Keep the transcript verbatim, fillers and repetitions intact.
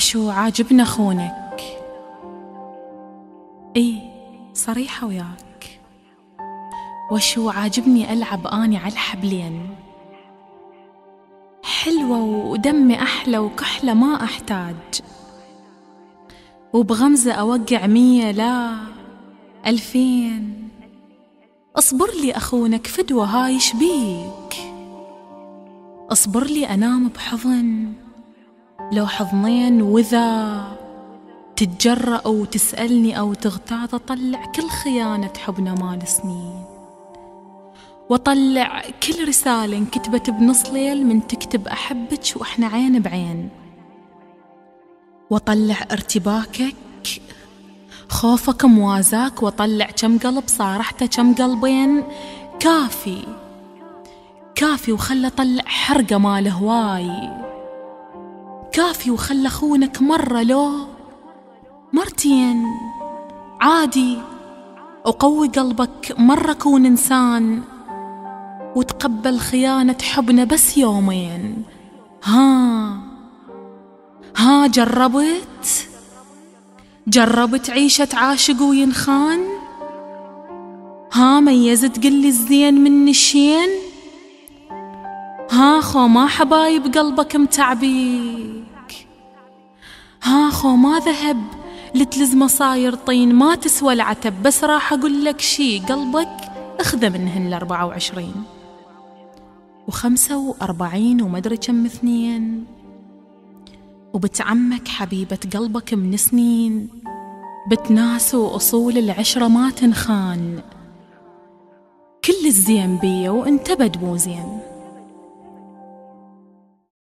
أشو عاجبنا خونك؟ إي صريحة وياك. وشو عاجبني ألعب أني على الحبلين، حلوة ودمي أحلى وكحلة ما أحتاج، وبغمزة أوقع مية لا ألفين. اصبر لي أخونك فدوة هاي شبيك، اصبر لي أنام بحضن لو حضنين، وإذا تتجرأ أو تسألني أو تغتاظ أطلع كل خيانة حبنا مال سنين، وأطلع كل رسالة انكتبت بنص ليل من تكتب أحبك وإحنا عين بعين، وأطلع ارتباكك خوفك موازاك، وأطلع كم قلب صارحته كم قلبين كافي كافي، وخلى أطلع حرقة مال هواي كافي، وخلى خونك مرة لو مرتين عادي، وقوي قلبك مرة كون إنسان، وتقبل خيانة حبنا بس يومين. ها ها جربت جربت عيشة عاشق وينخان؟ ها ميزت قلي الزين من الشين؟ ها خو ما حبايب قلبك متعبيك، ها خو ما ذهب لتلزمه صاير طين، ما تسوى العتب. بس راح اقول لك شي، قلبك اخذه منهن الاربعة وعشرين وخمسة واربعين ومدري كم اثنين، وبت عمك حبيبة قلبك من سنين، بتناس واصول العشرة ما تنخان. كل الزين بيه وانت بد مو زين.